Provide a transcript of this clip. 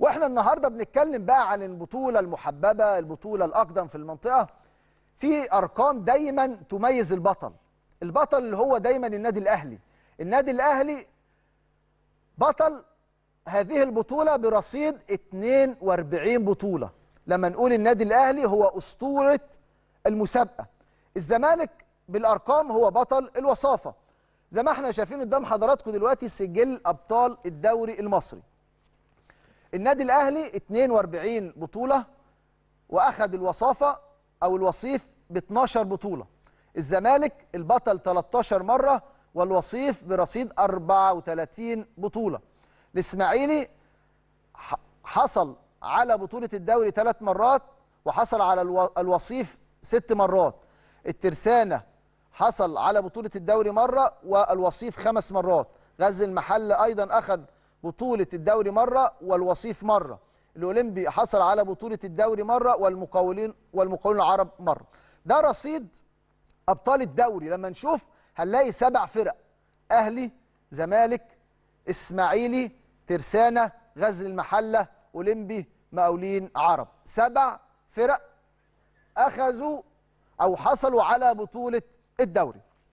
واحنا النهارده بنتكلم بقى عن البطوله المحببه، البطوله الاقدم في المنطقه. في ارقام دايما تميز البطل، اللي هو دايما النادي الاهلي. النادي الاهلي بطل هذه البطوله برصيد 42 بطوله. لما نقول النادي الاهلي هو اسطوره المسابقه. الزمالك بالارقام هو بطل الوصافه. زي ما احنا شايفين قدام حضراتكم دلوقتي سجل ابطال الدوري المصري. النادي الاهلي 42 بطوله واخد الوصافه او الوصيف ب 12 بطوله. الزمالك البطل 13 مره والوصيف برصيد 34 بطوله. الاسماعيلي حصل على بطوله الدوري 3 مرات وحصل على الوصيف 6 مرات. الترسانه حصل على بطوله الدوري مره والوصيف 5 مرات. غزل المحلة ايضا اخذ بطوله الدوري مره والوصيف مره. الأولمبي حصل على بطوله الدوري مره والمقاولون العرب مره. ده رصيد ابطال الدوري. لما نشوف هنلاقي 7 فرق: اهلي، زمالك، اسماعيلي، ترسانه، غزل المحله، أولمبي، مقاولين عرب. 7 فرق اخذوا او حصلوا على بطوله الدوري.